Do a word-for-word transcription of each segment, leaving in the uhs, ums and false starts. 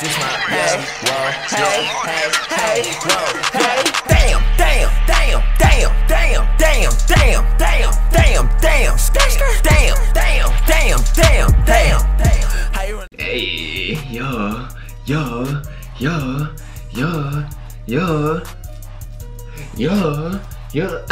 This my hey, whoa, hey, hey, hey, whoa, hey. Damn, damn, damn, damn, damn, damn, damn, damn, damn, damn, damn, damn, damn, damn, damn. Hey, yo, yo, yo, yo, yo, yo, yo.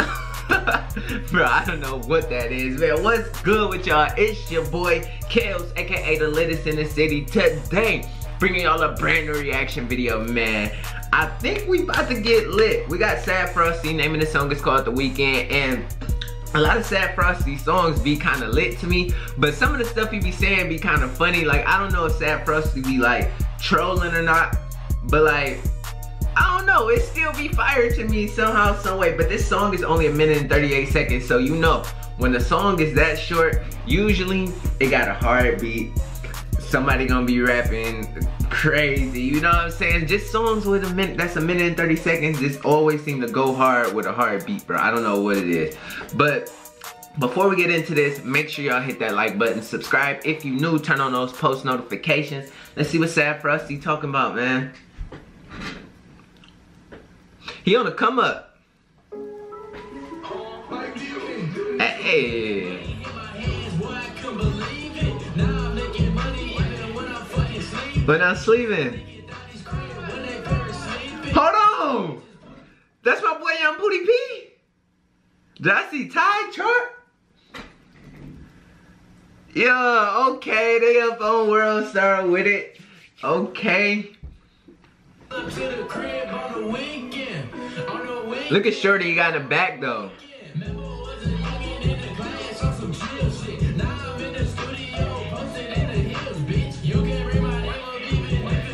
Bro, I don't know what that is, man. What's good with y'all? It's your boy Kels, aka the latest in the city. Today, bringing y'all a brand new reaction video, man. I think we about to get lit. We got Sad Frosty, naming the song is called The Weeknd, and a lot of Sad Frosty songs be kind of lit to me, but some of the stuff he be saying be kind of funny. Like, I don't know if Sad Frosty be like trolling or not, but like, I don't know, it still be fire to me somehow, some way. But this song is only a minute and thirty-eight seconds, so you know, when the song is that short, usually it got a hard beat. Somebody gonna be rapping crazy, you know what I'm saying? Just songs with a minute, that's a minute and thirty seconds, just always seem to go hard with a hard beat, bro. I don't know what it is. But before we get into this, make sure y'all hit that like button, subscribe. If you new, turn on those post notifications. Let's see what Sad Frosty talking about, man. He on the come up. Hey. But I'm sleeping. Hold on. That's my boy Young Booty Pee. Did I see Tide chart? Yeah, okay. They up on World Star with it. Okay. Look at Shorty, he got in the back though.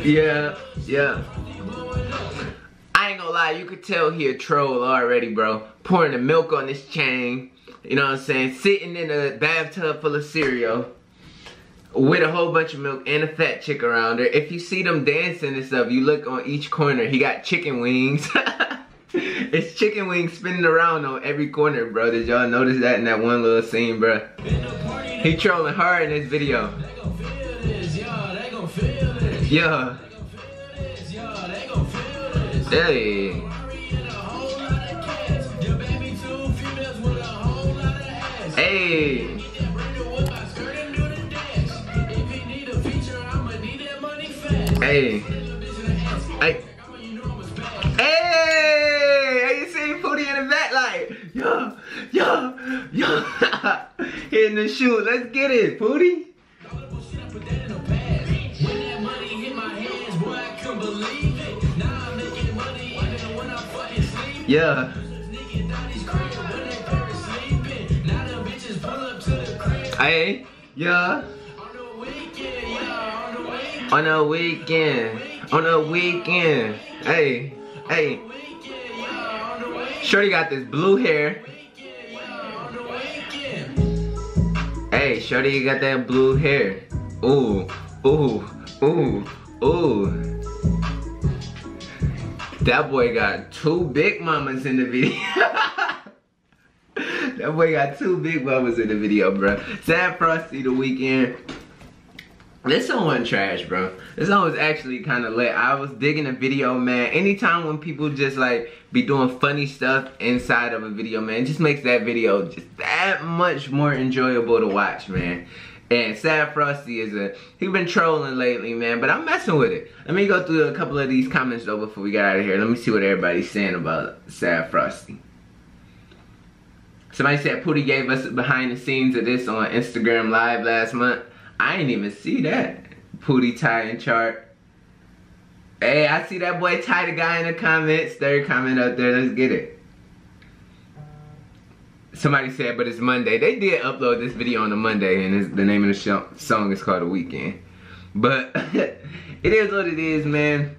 Yeah, yeah. I ain't gonna lie, you could tell he a troll already, bro. Pouring the milk on this chain, you know what I'm saying? Sitting in a bathtub full of cereal with a whole bunch of milk and a fat chick around her. If you see them dancing and stuff, you look on each corner, he got chicken wings. It's chicken wings spinning around on every corner, bro. Did y'all notice that in that one little scene, bro? He trolling hard in this video. Yeah. Hey. Hey. Hey. Hey. Yo, yo, yo, hitting the shoe. Let's get it, Pootie. Yeah. Hey, yeah. On a weekend, on a weekend. Hey, hey. Shorty got this blue hair. Hey, Shorty, you got that blue hair. Ooh, ooh, ooh, ooh. That boy got two big mamas in the video. That boy got two big mamas in the video, bro. Sad Frosty, The Weeknd. This song wasn't trash, bro. This song was actually kind of lit. I was digging the video, man. Anytime when people just like be doing funny stuff inside of a video, man, it just makes that video just that much more enjoyable to watch, man. And Sad Frosty is a, he's been trolling lately, man, but I'm messing with it. Let me go through a couple of these comments though before we get out of here. Let me see what everybody's saying about Sad Frosty. Somebody said Pootie gave us behind the scenes of this on Instagram Live last month. I ain't even see that. Pootie Ty and chart. Hey, I see that boy Ty the guy in the comments. Third comment up there, let's get it. Somebody said, but it's Monday. They did upload this video on a Monday, and it's, the name of the show, song is called The Weeknd. But it is what it is, man.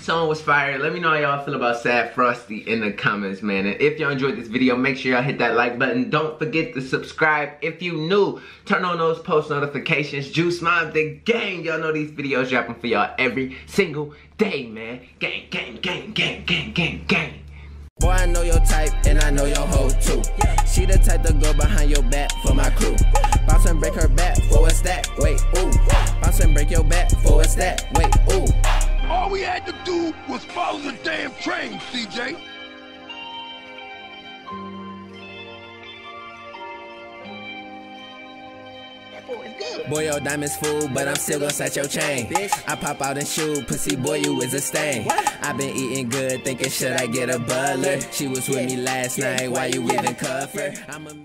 Song was fire. Let me know how y'all feel about Sad Frosty in the comments, man. And if y'all enjoyed this video, make sure y'all hit that like button. Don't forget to subscribe. If you new, turn on those post notifications. Juice Mom, the gang. Y'all know these videos dropping for y'all every single day, man. Gang, gang, gang, gang, gang, gang, gang. Boy, I know your type, and I know your hoe too. She the type to go behind your back for my crew. Bounce and break her back for a stack, wait, ooh. Bounce and break your back for a stack, wait, ooh. All we had to do was follow the damn train, C J. Boy, your diamonds fool, but I'm still gon' set your chain. I pop out and shoot, pussy boy, you is a stain. I been eating good, thinking should I get a butler? She was with me last night, why you even cuff her? I'm a